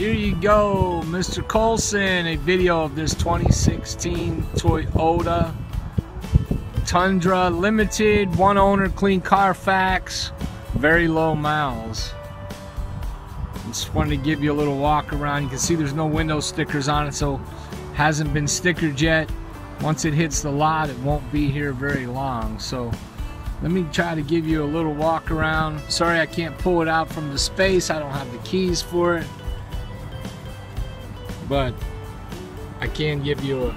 Here you go, Mr. Colson, a video of this 2016 Toyota Tundra, limited, one owner, clean Carfax, very low miles. Just wanted to give you a little walk around. You can see there's no window stickers on it, so hasn't been stickered yet. Once it hits the lot, it won't be here very long. So let me try to give you a little walk around. Sorry I can't pull it out from the space. I don't have the keys for it. But I can give you a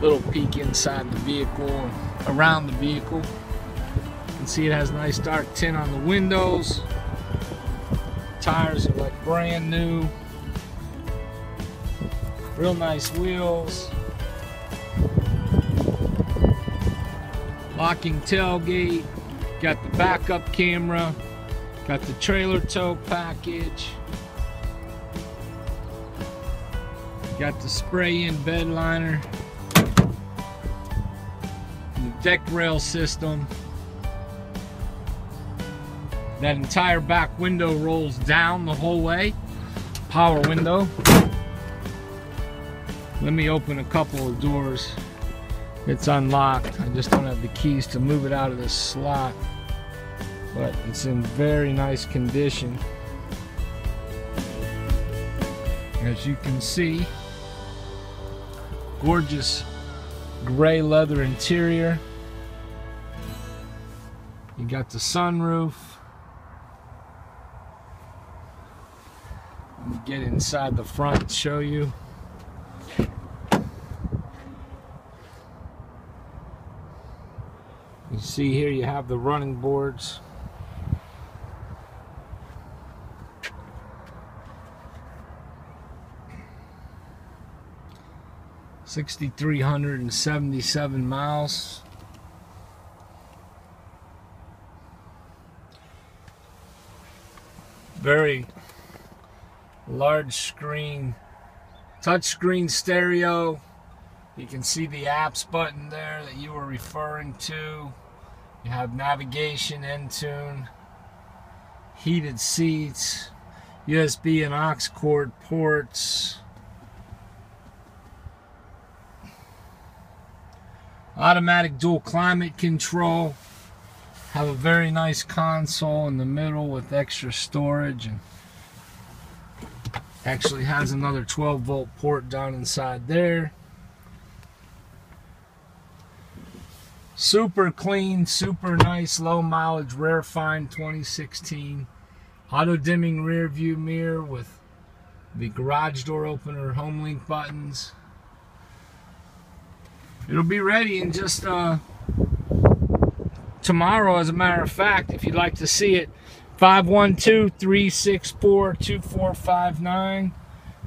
little peek inside the vehicle, around the vehicle. You can see it has a nice dark tint on the windows. Tires are like brand new, real nice wheels, locking tailgate, got the backup camera, got the trailer tow package, got the spray-in bed liner, and the deck rail system. That entire back window rolls down the whole way. Power window. Let me open a couple of doors. It's unlocked. I just don't have the keys to move it out of this slot. But it's in very nice condition. As you can see, gorgeous gray leather interior. You got the sunroof. Get inside the front and show you. You see here you have the running boards. $6,377 miles. Very large screen, touchscreen stereo. You can see the apps button there that you were referring to. You have navigation, Entune, heated seats, USB and aux cord ports. Automatic dual climate control. Have a very nice console in the middle with extra storage, and actually has another 12-volt port down inside there. Super clean, super nice, low mileage, rare find 2016. Auto dimming rear view mirror with the garage door opener, HomeLink buttons. It'll be ready in just tomorrow, as a matter of fact, if you'd like to see it. 512-364-2459,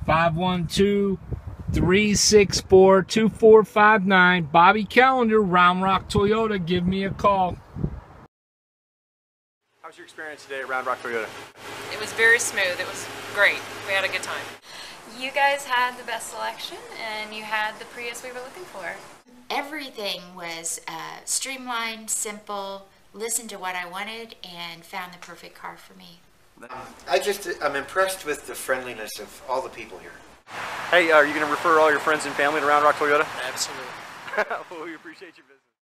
512-364-2459, Bobby Callender, Round Rock Toyota, give me a call. How was your experience today at Round Rock Toyota? It was very smooth, it was great, we had a good time. You guys had the best selection and you had the Prius we were looking for. Everything was streamlined, simple. Listened to what I wanted and found the perfect car for me. I'm impressed with the friendliness of all the people here. Hey, are you going to refer all your friends and family to Round Rock Toyota? Absolutely. Well, we appreciate your visit.